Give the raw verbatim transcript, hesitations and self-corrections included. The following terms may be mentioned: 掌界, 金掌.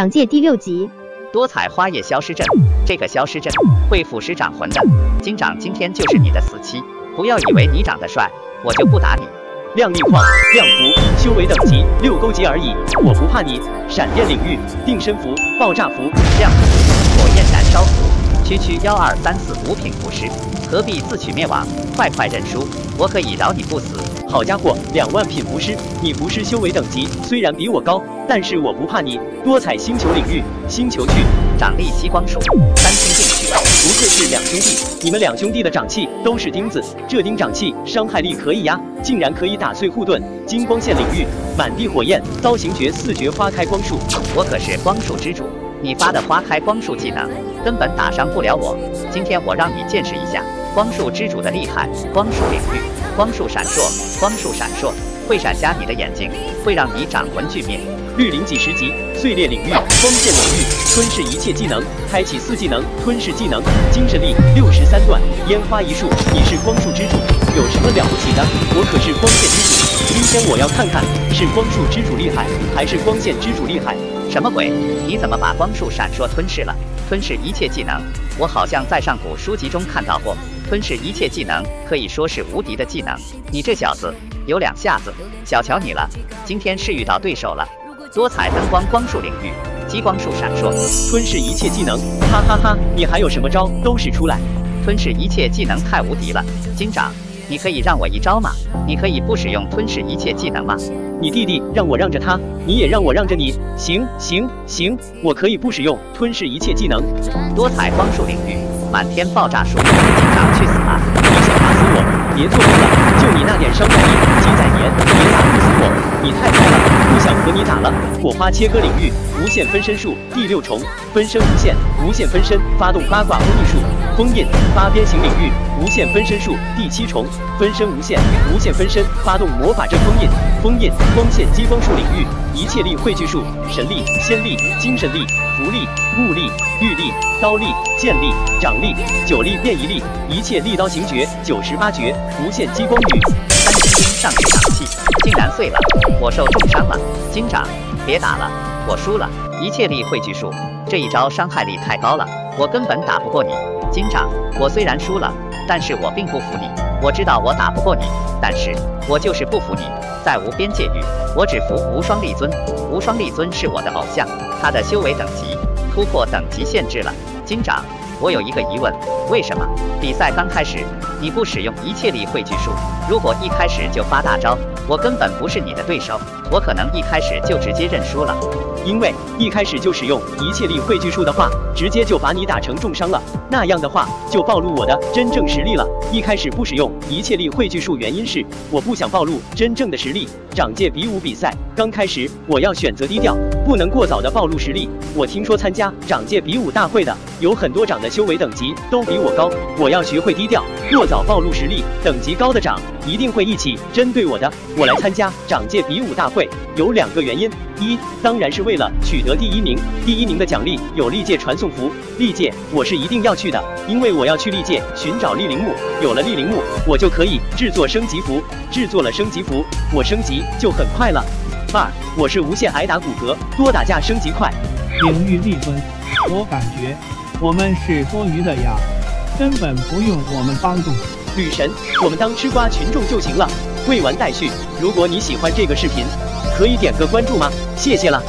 长界第六级。多彩花叶消失阵，这个消失阵会腐蚀长魂的。金掌今天就是你的死期，不要以为你长得帅，我就不打你。 亮令晃，亮符，修为等级六勾级而已，我不怕你。闪电领域，定身符，爆炸符，亮符，火焰燃烧符，区区幺二三四五品符师，何必自取灭亡？快快认输，我可以饶你不死。好家伙，两万品符师，你符师修为等级虽然比我高，但是我不怕你。多彩星球领域，星球去，掌力吸光术，三星定去。 不愧是两兄弟，你们两兄弟的掌气都是钉子，这钉掌气伤害力可以呀，竟然可以打碎护盾。金光线领域，满地火焰，刀行诀四绝花开光术，我可是光术之主，你发的花开光术技能根本打伤不了我。今天我让你见识一下光术之主的厉害。光术领域，光术闪烁，光术闪烁会闪瞎你的眼睛，会让你掌魂俱灭。 绿灵几十级，碎裂领域，光线领域，吞噬一切技能，开启四技能，吞噬技能，精神力六十三段，烟花一束。你是光束之主，有什么了不起的？我可是光线之主。今天我要看看是光束之主厉害，还是光线之主厉害。什么鬼？你怎么把光束闪烁吞噬了？吞噬一切技能，我好像在上古书籍中看到过，吞噬一切技能可以说是无敌的技能。你这小子有两下子，小瞧你了。今天是遇到对手了。 多彩灯光光束领域，激光束闪烁，吞噬一切技能，哈哈哈！你还有什么招都使出来，吞噬一切技能太无敌了。金掌，你可以让我一招吗？你可以不使用吞噬一切技能吗？你弟弟让我让着他，你也让我让着你。行行行，我可以不使用吞噬一切技能。多彩光束领域，满天爆炸术，金掌去死吧！你想打死我，别做梦了！就你那点伤害力，鸡仔年也打不死我，你太菜了！ 想和你打了！火花切割领域，无限分身术第六重，分身无限，无限分身，发动八卦封印术，封印八边形领域，无限分身术第七重，分身无限，无限分身，发动魔法阵封印，封印光线激光术领域，一切力汇聚术，神力、仙力、精神力、符力、物力、玉力、刀力、剑力、掌力、九力变一力，一切力刀行诀九十八诀，无限激光雨。 上去掌气竟然碎了，我受重伤了。金掌，别打了，我输了。一切力汇聚术，这一招伤害力太高了，我根本打不过你。金掌，我虽然输了，但是我并不服你。我知道我打不过你，但是我就是不服你。在无边界域，我只服无双立尊。无双立尊是我的偶像，他的修为等级突破等级限制了。金掌，我有一个疑问，为什么比赛刚开始？ 你不使用一切力汇聚术，如果一开始就发大招，我根本不是你的对手，我可能一开始就直接认输了。因为一开始就使用一切力汇聚术的话，直接就把你打成重伤了，那样的话就暴露我的真正实力了。一开始不使用一切力汇聚术，原因是我不想暴露真正的实力。长界比武比赛刚开始，我要选择低调，不能过早的暴露实力。我听说参加长界比武大会的有很多长的修为等级都比我高，我要学会低调，过 早暴露实力，等级高的长一定会一起针对我的。我来参加长界比武大会有两个原因：一，当然是为了取得第一名，第一名的奖励有历界传送符。历界我是一定要去的，因为我要去历界寻找历灵木。有了历灵木，我就可以制作升级符。制作了升级符，我升级就很快了。二，我是无限挨打骨骼，多打架升级快。领域立尊，我感觉我们是多余的呀。 根本不用我们帮助，女神，我们当吃瓜群众就行了。未完待续，如果你喜欢这个视频，可以点个关注吗？谢谢了。